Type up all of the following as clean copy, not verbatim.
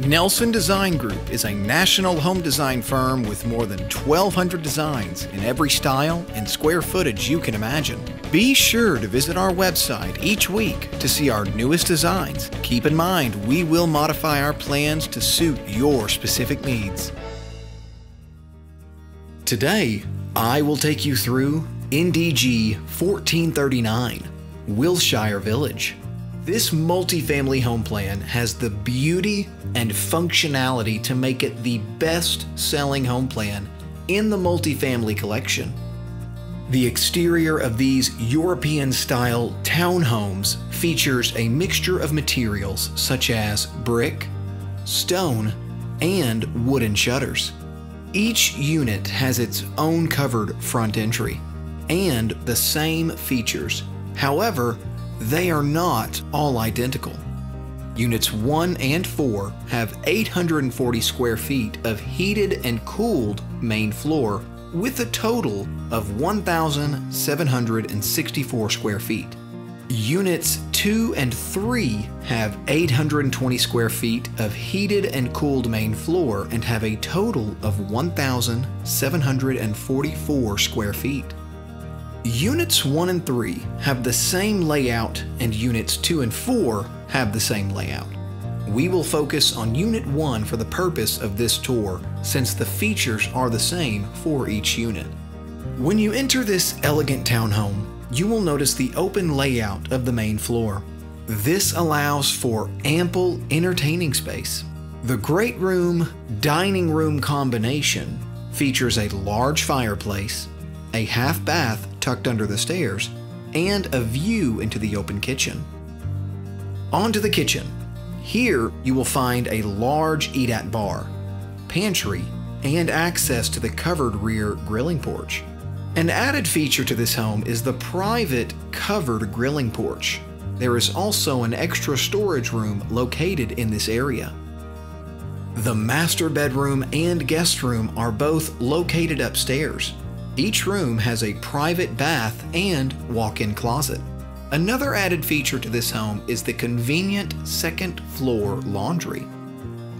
Nelson Design Group is a national home design firm with more than 1,200 designs in every style and square footage you can imagine. Be sure to visit our website each week to see our newest designs. Keep in mind, we will modify our plans to suit your specific needs. Today, I will take you through NDG 1439, Wilshire Village. This multifamily home plan has the beauty and functionality to make it the best-selling home plan in the multifamily collection. The exterior of these European-style townhomes features a mixture of materials such as brick, stone, and wooden shutters. Each unit has its own covered front entry and the same features. However, they are not all identical. Units 1 and 4 have 840 square feet of heated and cooled main floor with a total of 1,764 square feet. Units 2 and 3 have 820 square feet of heated and cooled main floor and have a total of 1,744 square feet. Units 1 and 3 have the same layout, and Units 2 and 4 have the same layout. We will focus on Unit 1 for the purpose of this tour, since the features are the same for each unit. When you enter this elegant townhome, you will notice the open layout of the main floor. This allows for ample entertaining space. The great room-dining room combination features a large fireplace, a half bath tucked under the stairs, and a view into the open kitchen. On to the kitchen. Here you will find a large eat-at bar, pantry, and access to the covered rear grilling porch. An added feature to this home is the private covered grilling porch. There is also an extra storage room located in this area. The master bedroom and guest room are both located upstairs. Each room has a private bath and walk-in closet. Another added feature to this home is the convenient second-floor laundry.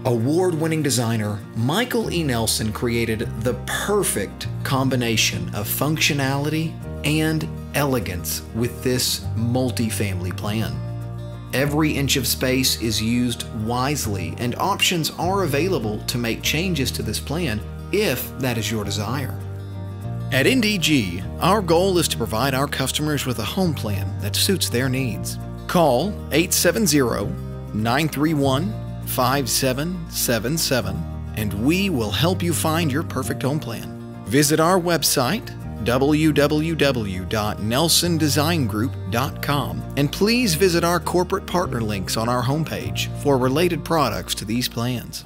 Award-winning designer Michael E. Nelson created the perfect combination of functionality and elegance with this multifamily plan. Every inch of space is used wisely, and options are available to make changes to this plan if that is your desire. At NDG, our goal is to provide our customers with a home plan that suits their needs. Call 870-931-5777 and we will help you find your perfect home plan. Visit our website, www.nelsondesigngroup.com, and please visit our corporate partner links on our homepage for related products to these plans.